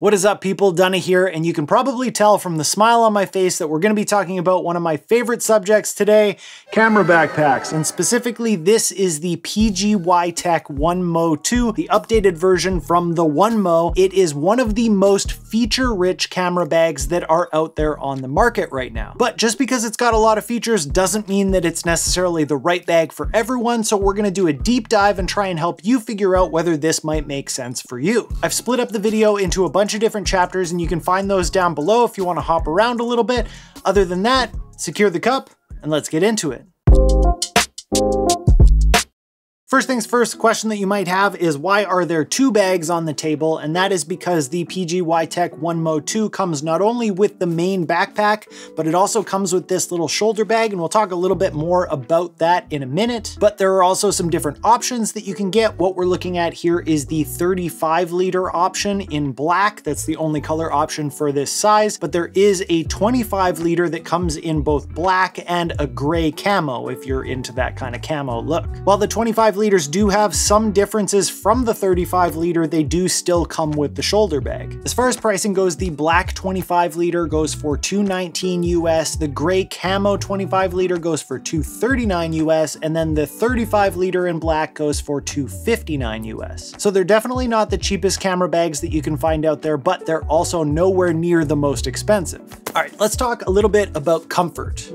What is up, people? Dunna here, and you can probably tell from the smile on my face that we're going to be talking about one of my favorite subjects today, camera backpacks. And specifically, this is the PGYTECH OneMo 2, the updated version from the OneMo. It is one of the most feature-rich camera bags that are out there on the market right now. But just because it's got a lot of features doesn't mean that it's necessarily the right bag for everyone, so we're going to do a deep dive and try and help you figure out whether this might make sense for you. I've split up the video into a bunch of different chapters, and you can find those down below if you want to hop around a little bit. Other than that, secure the cup and let's get into it. First things first, question that you might have is, why are there two bags on the table? And that is because the PGYTECH OneMo 2 comes not only with the main backpack, but it also comes with this little shoulder bag, and we'll talk a little bit more about that in a minute. But there are also some different options that you can get. What we're looking at here is the 35-liter option in black. That's the only color option for this size, but there is a 25-liter that comes in both black and a gray camo if you're into that kind of camo look. While the 25 liters do have some differences from the 35 liter, they do still come with the shoulder bag. As far as pricing goes, the black 25 liter goes for $219 US, the gray camo 25 liter goes for $239 US, and then the 35 liter in black goes for $259 US. So they're definitely not the cheapest camera bags that you can find out there, but they're also nowhere near the most expensive. All right, let's talk a little bit about comfort.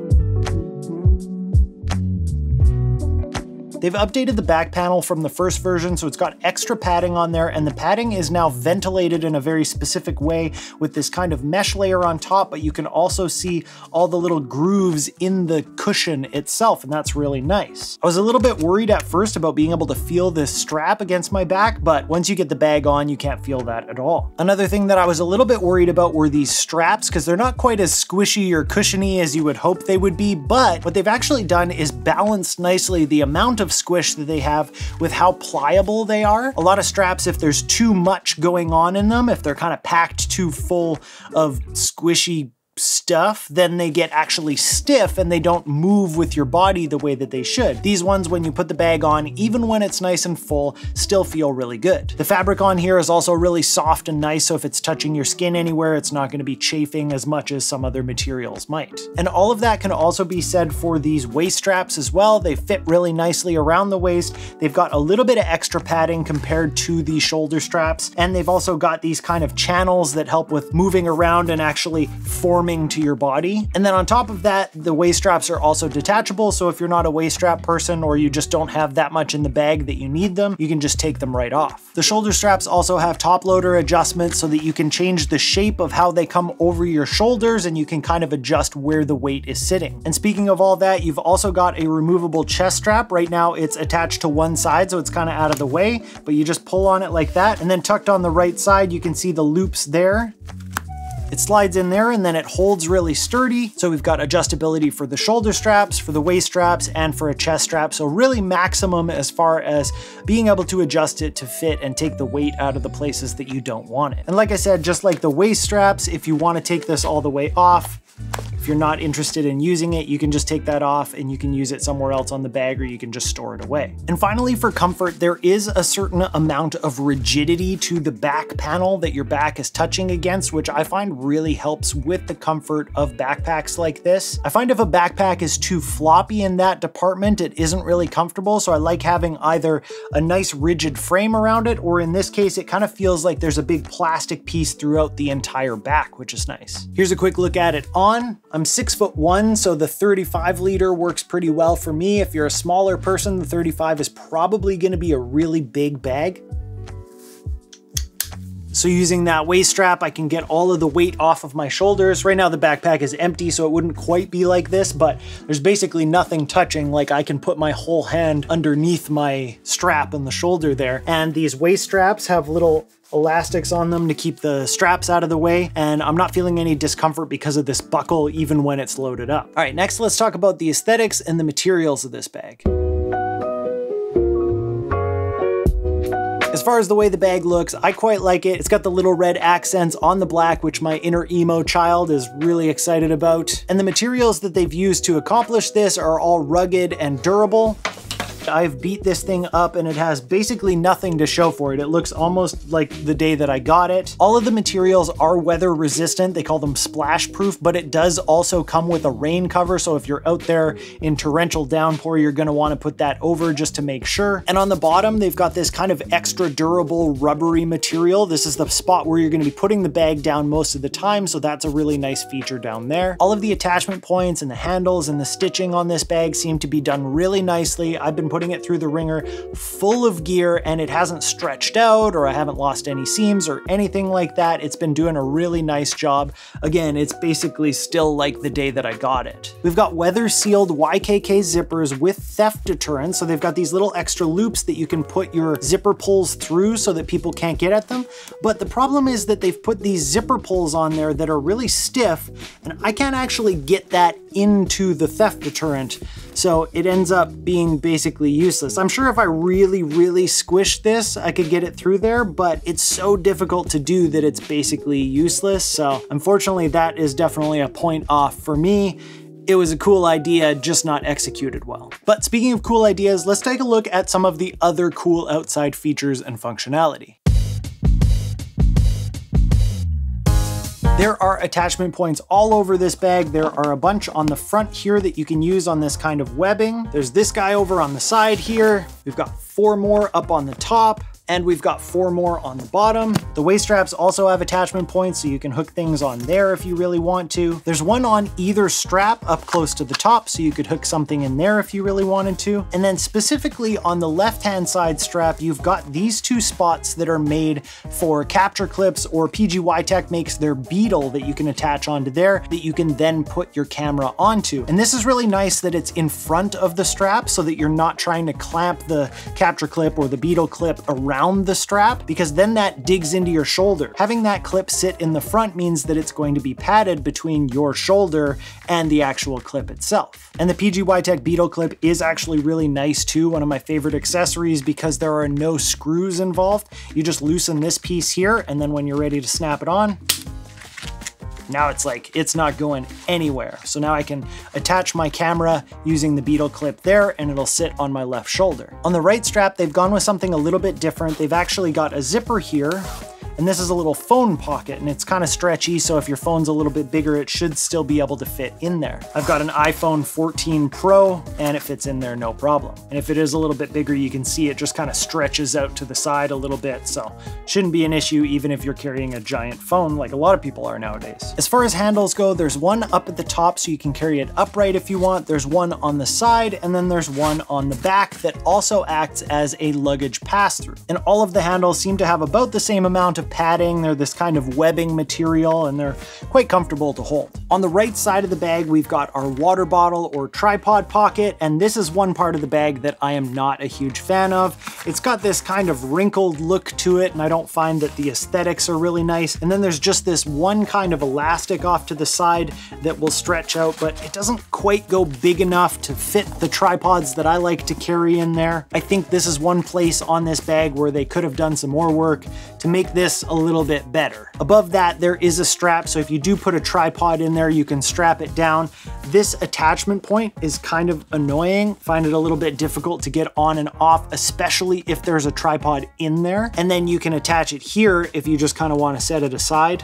They've updated the back panel from the first version, so it's got extra padding on there, and the padding is now ventilated in a very specific way with this kind of mesh layer on top, but you can also see all the little grooves in the cushion itself, and that's really nice. I was a little bit worried at first about being able to feel this strap against my back, but once you get the bag on, you can't feel that at all. Another thing that I was a little bit worried about were these straps, because they're not quite as squishy or cushiony as you would hope they would be, but what they've actually done is balanced nicely the amount of squish that they have with how pliable they are. A lot of straps, if there's too much going on in them, if they're kind of packed too full of squishy stuff, then they get actually stiff and they don't move with your body the way that they should. These ones, when you put the bag on, even when it's nice and full, still feel really good. The fabric on here is also really soft and nice, so if it's touching your skin anywhere, it's not going to be chafing as much as some other materials might. And all of that can also be said for these waist straps as well. They fit really nicely around the waist. They've got a little bit of extra padding compared to the shoulder straps, and they've also got these kind of channels that help with moving around and actually forming to your body. And then on top of that, the waist straps are also detachable, so if you're not a waist strap person or you just don't have that much in the bag that you need them, you can just take them right off. The shoulder straps also have top loader adjustments so that you can change the shape of how they come over your shoulders, and you can kind of adjust where the weight is sitting. And speaking of all that, you've also got a removable chest strap. Right now it's attached to one side, so it's kind of out of the way, but you just pull on it like that, and then tucked on the right side, you can see the loops there. It slides in there and then it holds really sturdy. So we've got adjustability for the shoulder straps, for the waist straps, and for a chest strap. So really maximum as far as being able to adjust it to fit and take the weight out of the places that you don't want it. And like I said, just like the waist straps, if you want to take this all the way off, if you're not interested in using it, you can just take that off and you can use it somewhere else on the bag, or you can just store it away. And finally, for comfort, there is a certain amount of rigidity to the back panel that your back is touching against, which I find really helps with the comfort of backpacks like this. I find if a backpack is too floppy in that department, it isn't really comfortable. So I like having either a nice rigid frame around it, or in this case, it kind of feels like there's a big plastic piece throughout the entire back, which is nice. Here's a quick look at it on. I'm 6'1", so the 35 liter works pretty well for me. If you're a smaller person, the 35 is probably gonna be a really big bag. So using that waist strap, I can get all of the weight off of my shoulders. Right now the backpack is empty, so it wouldn't quite be like this, but there's basically nothing touching. Like, I can put my whole hand underneath my strap and the shoulder there. And these waist straps have little elastics on them to keep the straps out of the way, and I'm not feeling any discomfort because of this buckle, even when it's loaded up. All right, next let's talk about the aesthetics and the materials of this bag. As far as the way the bag looks, I quite like it. It's got the little red accents on the black, which my inner emo child is really excited about. And the materials that they've used to accomplish this are all rugged and durable. I've beat this thing up and it has basically nothing to show for it. It looks almost like the day that I got it. All of the materials are weather resistant. They call them splash proof, but it does also come with a rain cover. So if you're out there in torrential downpour, you're gonna wanna put that over just to make sure. And on the bottom, they've got this kind of extra durable rubbery material. This is the spot where you're gonna be putting the bag down most of the time. So that's a really nice feature down there. All of the attachment points and the handles and the stitching on this bag seem to be done really nicely. I've been putting it through the wringer full of gear and it hasn't stretched out or I haven't lost any seams or anything like that. It's been doing a really nice job. Again, it's basically still like the day that I got it. We've got weather sealed YKK zippers with theft deterrent. So they've got these little extra loops that you can put your zipper pulls through so that people can't get at them. But the problem is that they've put these zipper pulls on there that are really stiff and I can't actually get that into the theft deterrent. So it ends up being basically useless. I'm sure if I really, really squish this, I could get it through there, but it's so difficult to do that it's basically useless. So unfortunately, that is definitely a point off for me. It was a cool idea, just not executed well. But speaking of cool ideas, let's take a look at some of the other cool outside features and functionality. There are attachment points all over this bag. There are a bunch on the front here that you can use on this kind of webbing. There's this guy over on the side here. We've got four more up on the top. And we've got four more on the bottom. The waist straps also have attachment points, so you can hook things on there if you really want to. There's one on either strap up close to the top, so you could hook something in there if you really wanted to. And then specifically on the left-hand side strap, you've got these two spots that are made for capture clips, or PGYTECH makes their beetle that you can attach onto there that you can then put your camera onto. And this is really nice that it's in front of the strap so that you're not trying to clamp the capture clip or the beetle clip around the strap, because then that digs into your shoulder. Having that clip sit in the front means that it's going to be padded between your shoulder and the actual clip itself. And the PGYTECH Beetle clip is actually really nice too, one of my favorite accessories, because there are no screws involved. You just loosen this piece here, and then when you're ready to snap it on, now it's like, it's not going anywhere. So now I can attach my camera using the beetle clip there and it'll sit on my left shoulder. On the right strap, they've gone with something a little bit different. They've actually got a zipper here. And this is a little phone pocket and it's kind of stretchy. So if your phone's a little bit bigger, it should still be able to fit in there. I've got an iPhone 14 Pro and it fits in there, no problem. And if it is a little bit bigger, you can see it just kind of stretches out to the side a little bit. So shouldn't be an issue even if you're carrying a giant phone like a lot of people are nowadays. As far as handles go, there's one up at the top so you can carry it upright if you want. There's one on the side and then there's one on the back that also acts as a luggage pass-through. And all of the handles seem to have about the same amount of padding. They're this kind of webbing material and they're quite comfortable to hold. On the right side of the bag, we've got our water bottle or tripod pocket, and this is one part of the bag that I am not a huge fan of. It's got this kind of wrinkled look to it and I don't find that the aesthetics are really nice. And then there's just this one kind of elastic off to the side that will stretch out, but it doesn't quite go big enough to fit the tripods that I like to carry in there. I think this is one place on this bag where they could have done some more work to make this a little bit better. Above that, there is a strap. So if you do put a tripod in there, you can strap it down. This attachment point is kind of annoying. Find it a little bit difficult to get on and off, especially if there's a tripod in there. And then you can attach it here if you just kind of want to set it aside.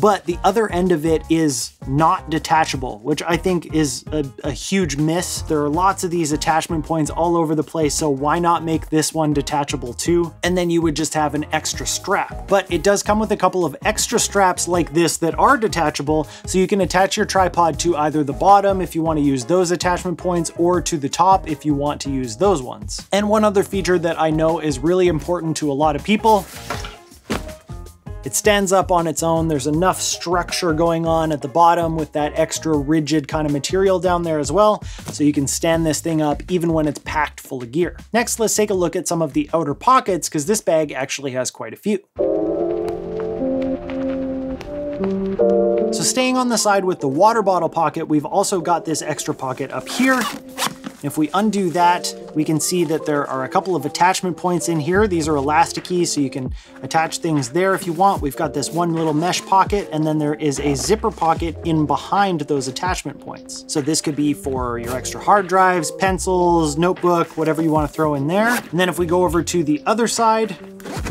But the other end of it is not detachable, which I think is a huge miss. There are lots of these attachment points all over the place, so why not make this one detachable too? And then you would just have an extra strap. But it does come with a couple of extra straps like this that are detachable, so you can attach your tripod to either the bottom if you want to use those attachment points, or to the top if you want to use those ones. And one other feature that I know is really important to a lot of people, it stands up on its own. There's enough structure going on at the bottom with that extra rigid kind of material down there as well. So you can stand this thing up even when it's packed full of gear. Next, let's take a look at some of the outer pockets, because this bag actually has quite a few. So staying on the side with the water bottle pocket, we've also got this extra pocket up here. If we undo that, we can see that there are a couple of attachment points in here. These are elasticky, so you can attach things there if you want. We've got this one little mesh pocket, and then there is a zipper pocket in behind those attachment points. So this could be for your extra hard drives, pencils, notebook, whatever you want to throw in there. And then if we go over to the other side,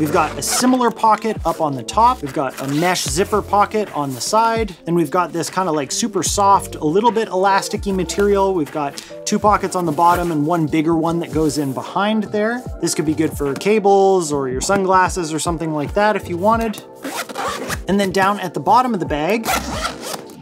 we've got a similar pocket up on the top. We've got a mesh zipper pocket on the side. Then we've got this kind of like super soft, a little bit elasticy material. We've got two pockets on the bottom and one bigger one that goes in behind there. This could be good for cables or your sunglasses or something like that if you wanted. And then down at the bottom of the bag,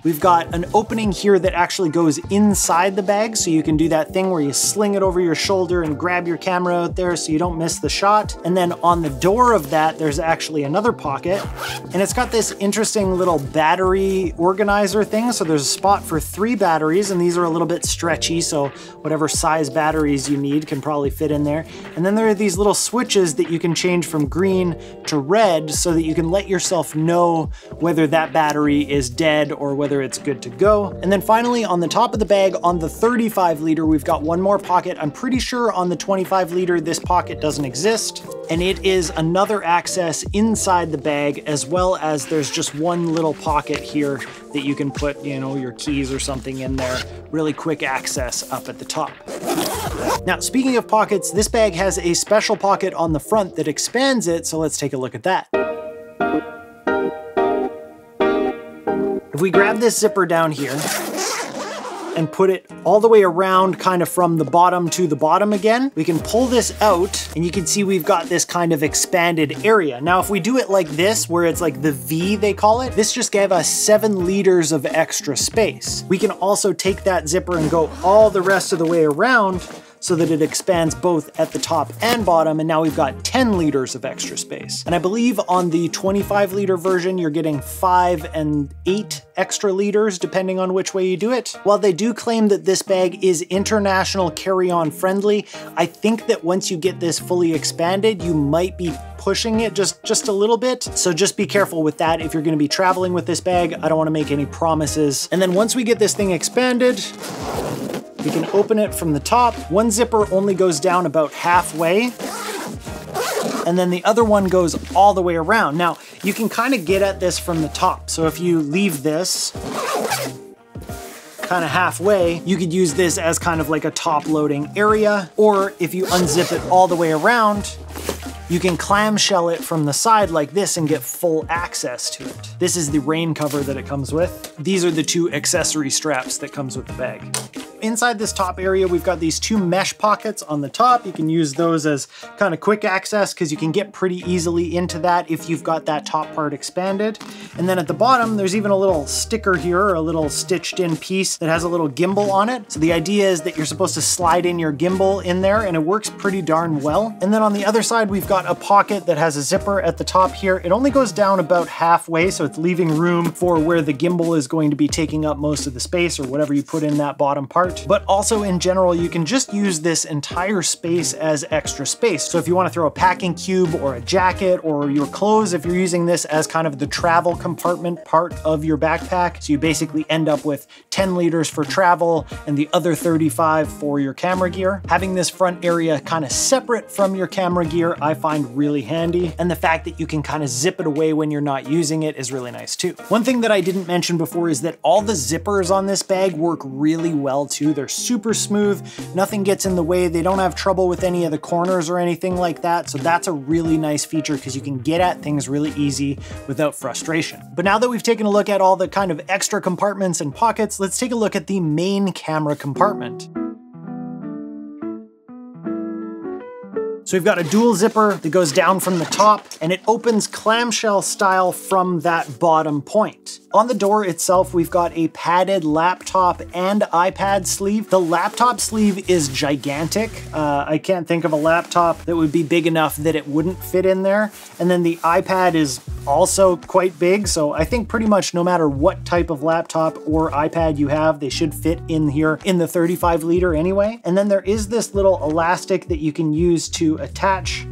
we've got an opening here that actually goes inside the bag, so you can do that thing where you sling it over your shoulder and grab your camera out there so you don't miss the shot. And then on the door of that, there's actually another pocket, and it's got this interesting little battery organizer thing. So there's a spot for 3 batteries, and these are a little bit stretchy, so whatever size batteries you need can probably fit in there. And then there are these little switches that you can change from green to red so that you can let yourself know whether that battery is dead or whether it's good to go. And then finally, on the top of the bag, on the 35 liter, we've got one more pocket. I'm pretty sure on the 25 liter, this pocket doesn't exist. And it is another access inside the bag, as well as there's just one little pocket here that you can put, you know, your keys or something in there. Really quick access up at the top. Now, speaking of pockets, this bag has a special pocket on the front that expands it. So let's take a look at that. If we grab this zipper down here and put it all the way around kind of from the bottom to the bottom again, we can pull this out and you can see we've got this kind of expanded area. Now, if we do it like this, where it's like the V they call it, this just gave us 7 liters of extra space. We can also take that zipper and go all the rest of the way around so that it expands both at the top and bottom, and now we've got 10 liters of extra space. And I believe on the 25 liter version, you're getting 5 and 8 extra liters, depending on which way you do it. While they do claim that this bag is international carry-on friendly, I think that once you get this fully expanded, you might be pushing it just a little bit. So just be careful with that if you're gonna be traveling with this bag. I don't wanna make any promises. And then once we get this thing expanded, we can open it from the top. One zipper only goes down about halfway, and then the other one goes all the way around. Now, you can kind of get at this from the top. So if you leave this kind of halfway, you could use this as kind of like a top loading area, or if you unzip it all the way around, you can clamshell it from the side like this and get full access to it. This is the rain cover that it comes with. These are the 2 accessory straps that comes with the bag. Inside this top area, we've got these 2 mesh pockets on the top. You can use those as kind of quick access because you can get pretty easily into that if you've got that top part expanded. And then at the bottom, there's even a little sticker here, or a little stitched in piece that has a little gimbal on it. So the idea is that you're supposed to slide in your gimbal in there, and it works pretty darn well. And then on the other side, we've got a pocket that has a zipper at the top here. It only goes down about halfway, so it's leaving room for where the gimbal is going to be taking up most of the space, or whatever you put in that bottom part. But also in general, you can just use this entire space as extra space. So if you want to throw a packing cube or a jacket or your clothes, if you're using this as kind of the travel compartment part of your backpack, so you basically end up with 10 liters for travel and the other 35 for your camera gear. Having this front area kind of separate from your camera gear, I find really handy. And the fact that you can kind of zip it away when you're not using it is really nice too. One thing that I didn't mention before is that all the zippers on this bag work really well too. They're super smooth, nothing gets in the way. They don't have trouble with any of the corners or anything like that. So that's a really nice feature because you can get at things really easy without frustration. But now that we've taken a look at all the kind of extra compartments and pockets, let's take a look at the main camera compartment. So we've got a dual zipper that goes down from the top, and it opens clamshell style from that bottom point. On the door itself, we've got a padded laptop and iPad sleeve. The laptop sleeve is gigantic. I can't think of a laptop that would be big enough that it wouldn't fit in there. And then the iPad is also quite big. So I think pretty much no matter what type of laptop or iPad you have, they should fit in here in the 35 liter anyway. And then there is this little elastic that you can use to attach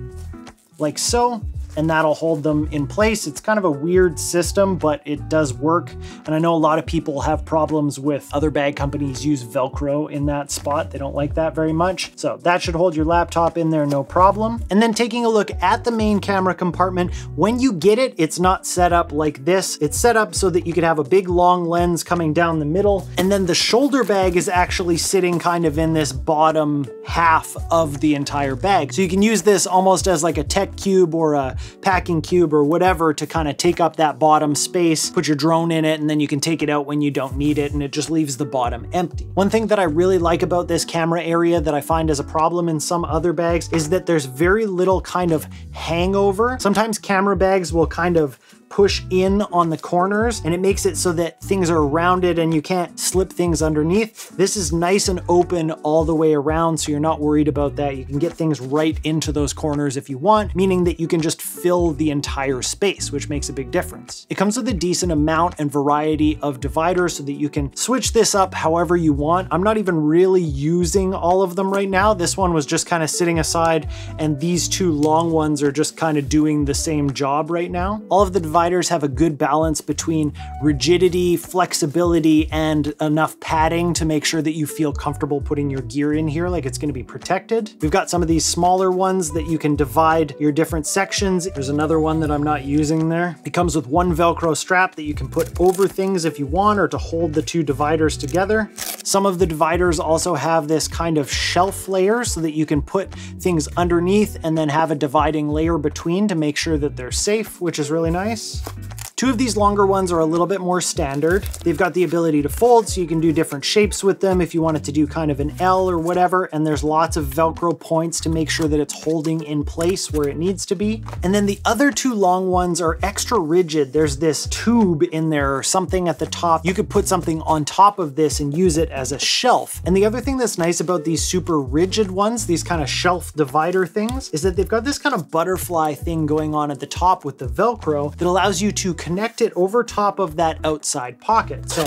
like so. and that'll hold them in place. It's kind of a weird system, but it does work. And I know a lot of people have problems with other bag companies use Velcro in that spot. They don't like that very much. So that should hold your laptop in there, no problem. And then taking a look at the main camera compartment, when you get it, it's not set up like this. It's set up so that you could have a big long lens coming down the middle. And then the shoulder bag is actually sitting kind of in this bottom half of the entire bag. So you can use this almost as like a tech cube or a packing cube or whatever to kind of take up that bottom space, put your drone in it, and then you can take it out when you don't need it, and it just leaves the bottom empty. One thing that I really like about this camera area that I find is a problem in some other bags is that there's very little kind of hangover. Sometimes camera bags will kind of push in on the corners, and it makes it so that things are rounded and you can't slip things underneath. This is nice and open all the way around, so you're not worried about that. You can get things right into those corners if you want, meaning that you can just fill the entire space, which makes a big difference. It comes with a decent amount and variety of dividers so that you can switch this up however you want. I'm not even really using all of them right now. This one was just kind of sitting aside, and these two long ones are just kind of doing the same job right now. All of the dividers have a good balance between rigidity, flexibility, and enough padding to make sure that you feel comfortable putting your gear in here, like it's going to be protected. We've got some of these smaller ones that you can divide your different sections. There's another one that I'm not using there. It comes with one Velcro strap that you can put over things if you want, or to hold the two dividers together. Some of the dividers also have this kind of shelf layer so that you can put things underneath and then have a dividing layer between to make sure that they're safe, which is really nice. Two of these longer ones are a little bit more standard. They've got the ability to fold, so you can do different shapes with them if you wanted to do kind of an L or whatever, and there's lots of Velcro points to make sure that it's holding in place where it needs to be. And then the other two long ones are extra rigid. There's this tube in there or something at the top. You could put something on top of this and use it as a shelf. And the other thing that's nice about these super rigid ones, these kind of shelf divider things, is that they've got this kind of butterfly thing going on at the top with the Velcro that allows you to connect it over top of that outside pocket. So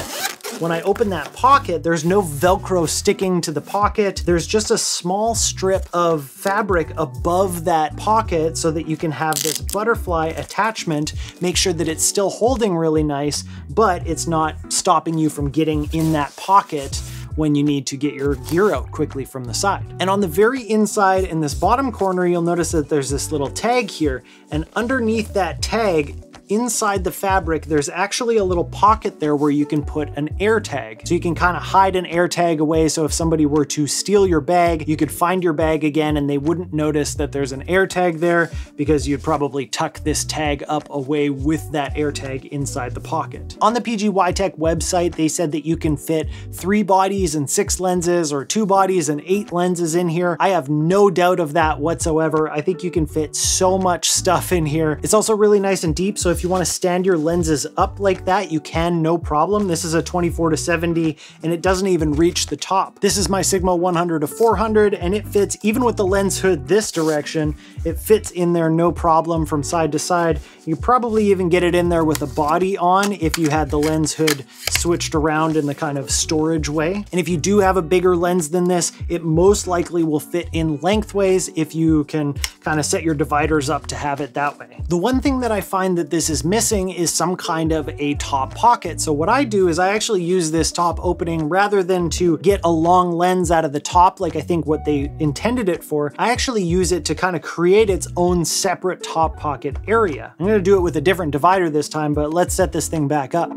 when I open that pocket, there's no Velcro sticking to the pocket. There's just a small strip of fabric above that pocket so that you can have this butterfly attachment, make sure that it's still holding really nice, but it's not stopping you from getting in that pocket when you need to get your gear out quickly from the side. And on the very inside in this bottom corner, you'll notice that there's this little tag here, and underneath that tag, inside the fabric, there's actually a little pocket there where you can put an AirTag. So you can kind of hide an AirTag away, so if somebody were to steal your bag, you could find your bag again and they wouldn't notice that there's an AirTag there, because you'd probably tuck this tag up away with that AirTag inside the pocket. On the PGYTECH website, they said that you can fit 3 bodies and 6 lenses or 2 bodies and 8 lenses in here. I have no doubt of that whatsoever. I think you can fit so much stuff in here. It's also really nice and deep, so if you want to stand your lenses up like that, you can, no problem. This is a 24 to 70, and it doesn't even reach the top. This is my Sigma 100 to 400, and it fits, even with the lens hood this direction, it fits in there no problem from side to side. You probably even get it in there with a body on if you had the lens hood switched around in the kind of storage way. And if you do have a bigger lens than this, it most likely will fit in lengthways if you can kind of set your dividers up to have it that way. The one thing that I find that this is missing is some kind of a top pocket. So what I do is I actually use this top opening rather than to get a long lens out of the top, like I think what they intended it for. I actually use it to kind of create its own separate top pocket area. I'm going to do it with a different divider this time, but let's set this thing back up.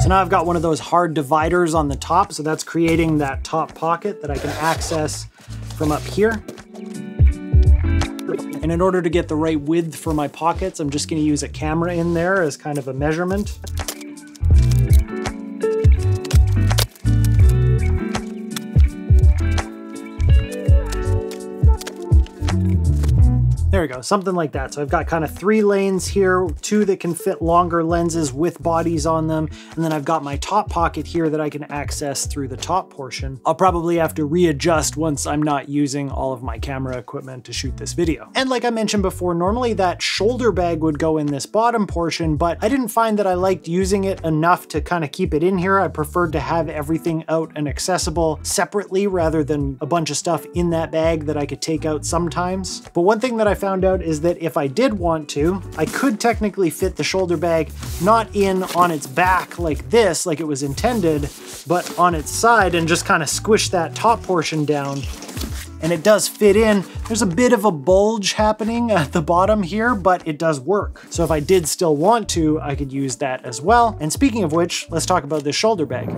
So now I've got one of those hard dividers on the top, so that's creating that top pocket that I can access from up here. And in order to get the right width for my pockets, I'm just going to use a camera in there as kind of a measurement. There we go, something like that. So I've got kind of three lanes here, two that can fit longer lenses with bodies on them. And then I've got my top pocket here that I can access through the top portion. I'll probably have to readjust once I'm not using all of my camera equipment to shoot this video. And like I mentioned before, normally that shoulder bag would go in this bottom portion, but I didn't find that I liked using it enough to kind of keep it in here. I preferred to have everything out and accessible separately rather than a bunch of stuff in that bag that I could take out sometimes. But one thing that I found out is that if I did want to, I could technically fit the shoulder bag not in on its back like this, like it was intended, but on its side and just kind of squish that top portion down. And it does fit in. There's a bit of a bulge happening at the bottom here, but it does work. So if I did still want to, I could use that as well. And speaking of which, let's talk about this shoulder bag.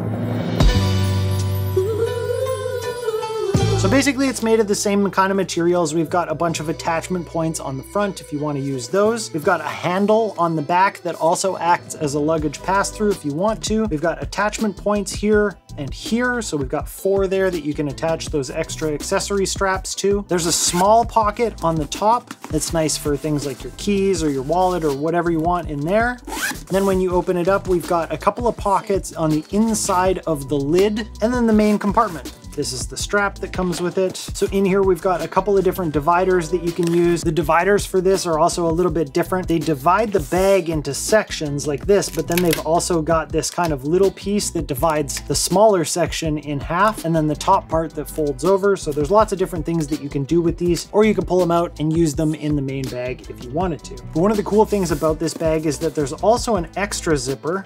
So basically it's made of the same kind of materials. We've got a bunch of attachment points on the front if you want to use those. We've got a handle on the back that also acts as a luggage pass-through if you want to. We've got attachment points here and here. So we've got four there that you can attach those extra accessory straps to. There's a small pocket on the top that's nice for things like your keys or your wallet or whatever you want in there. And then when you open it up, we've got a couple of pockets on the inside of the lid and then the main compartment. This is the strap that comes with it. So in here, we've got a couple of different dividers that you can use. The dividers for this are also a little bit different. They divide the bag into sections like this, but then they've also got this kind of little piece that divides the smaller section in half, and then the top part that folds over. So there's lots of different things that you can do with these, or you can pull them out and use them in the main bag if you wanted to. But one of the cool things about this bag is that there's also an extra zipper.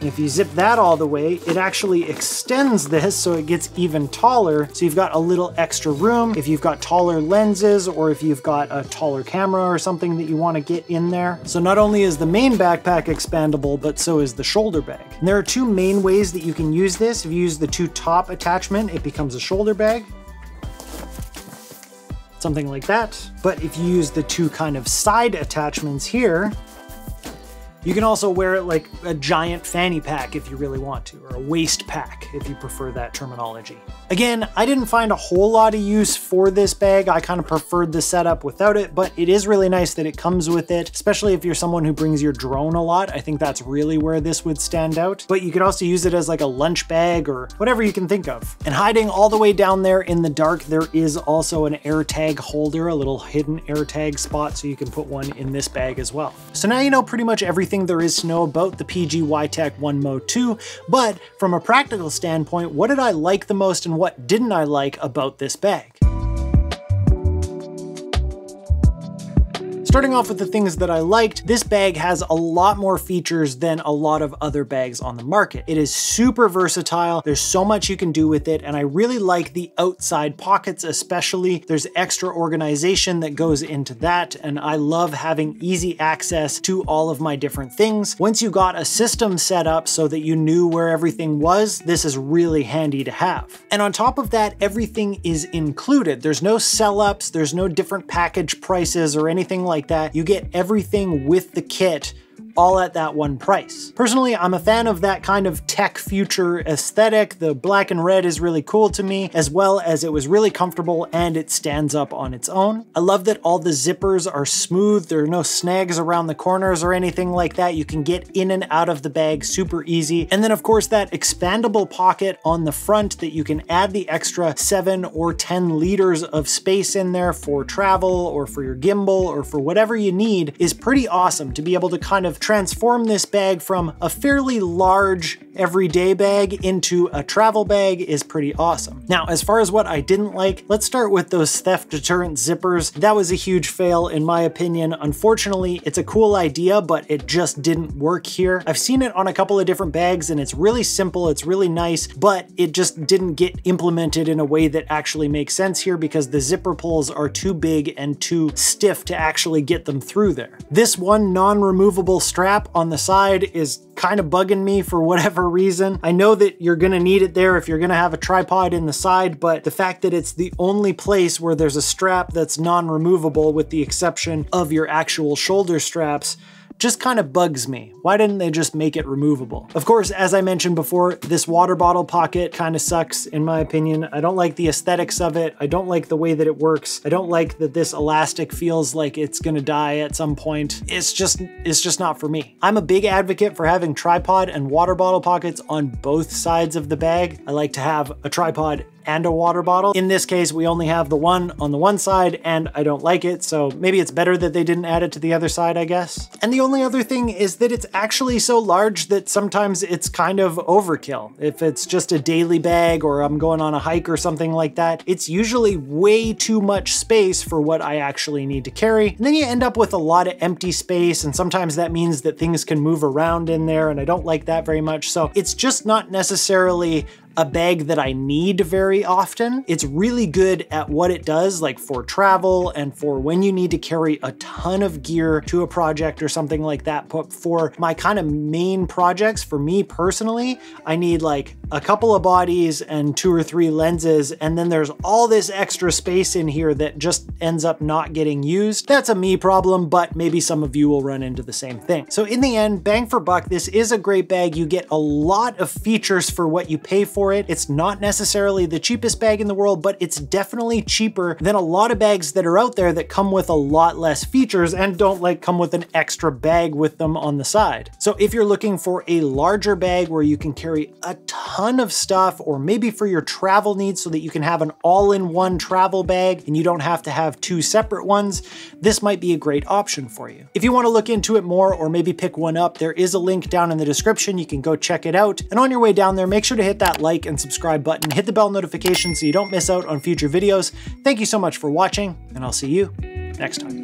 And if you zip that all the way, it actually extends this so it gets even taller. So you've got a little extra room if you've got taller lenses or if you've got a taller camera or something that you want to get in there. So not only is the main backpack expandable, but so is the shoulder bag. And there are two main ways that you can use this. If you use the two top attachment, it becomes a shoulder bag. Something like that. But if you use the two kind of side attachments here, you can also wear it like a giant fanny pack if you really want to, or a waist pack if you prefer that terminology. Again, I didn't find a whole lot of use for this bag. I kind of preferred the setup without it, but it is really nice that it comes with it, especially if you're someone who brings your drone a lot. I think that's really where this would stand out, but you could also use it as like a lunch bag or whatever you can think of. And hiding all the way down there in the dark, there is also an AirTag holder, a little hidden AirTag spot, so you can put one in this bag as well. So now you know pretty much everything there is to know about the PGYTECH OneMo 2, but from a practical standpoint, what did I like the most and what didn't I like about this bag? Starting off with the things that I liked, this bag has a lot more features than a lot of other bags on the market. It is super versatile. There's so much you can do with it. And I really like the outside pockets, especially. There's extra organization that goes into that. And I love having easy access to all of my different things. Once you got a system set up so that you knew where everything was, this is really handy to have. And on top of that, everything is included. There's no sell-ups, there's no different package prices or anything like that. You get everything with the kit all at that one price. Personally, I'm a fan of that kind of tech future aesthetic. The black and red is really cool to me, as well as it was really comfortable and it stands up on its own. I love that all the zippers are smooth. There are no snags around the corners or anything like that. You can get in and out of the bag super easy. And then of course that expandable pocket on the front that you can add the extra 7 or 10 liters of space in there for travel or for your gimbal or for whatever you need is pretty awesome to be able to kind of transform this bag from a fairly large everyday bag into a travel bag is pretty awesome. Now, as far as what I didn't like, let's start with those theft deterrent zippers. That was a huge fail in my opinion. Unfortunately, it's a cool idea, but it just didn't work here. I've seen it on a couple of different bags and it's really simple, it's really nice, but it just didn't get implemented in a way that actually makes sense here because the zipper pulls are too big and too stiff to actually get them through there. This one non-removable strap on the side is kind of bugging me for whatever reason. I know that you're gonna need it there if you're gonna have a tripod in the side, but the fact that it's the only place where there's a strap that's non-removable with the exception of your actual shoulder straps just kind of bugs me. Why didn't they just make it removable? Of course, as I mentioned before, this water bottle pocket kind of sucks in my opinion. I don't like the aesthetics of it. I don't like the way that it works. I don't like that this elastic feels like it's gonna die at some point. It's just not for me. I'm a big advocate for having tripod and water bottle pockets on both sides of the bag. I like to have a tripod and a water bottle. In this case, we only have the one on the one side and I don't like it, so maybe it's better that they didn't add it to the other side, I guess. And the only other thing is that it's actually so large that sometimes it's kind of overkill. If it's just a daily bag or I'm going on a hike or something like that, it's usually way too much space for what I actually need to carry. And then you end up with a lot of empty space, and sometimes that means that things can move around in there, and I don't like that very much. So it's just not necessarily a bag that I need very often. It's really good at what it does, like for travel and for when you need to carry a ton of gear to a project or something like that. But for my kind of main projects, for me personally, I need like a couple of bodies and 2 or 3 lenses, and then there's all this extra space in here that just ends up not getting used. That's a me problem, but maybe some of you will run into the same thing. So in the end, bang for buck, this is a great bag. You get a lot of features for what you pay for it. It's not necessarily the cheapest bag in the world, but it's definitely cheaper than a lot of bags that are out there that come with a lot less features and don't like come with an extra bag with them on the side. So if you're looking for a larger bag where you can carry a ton of stuff, or maybe for your travel needs so that you can have an all-in-one travel bag and you don't have to have 2 separate ones, this might be a great option for you. If you want to look into it more or maybe pick one up, there is a link down in the description. You can go check it out. And on your way down there, make sure to hit that like and subscribe button, hit the bell notification so you don't miss out on future videos. Thank you so much for watching, and I'll see you next time.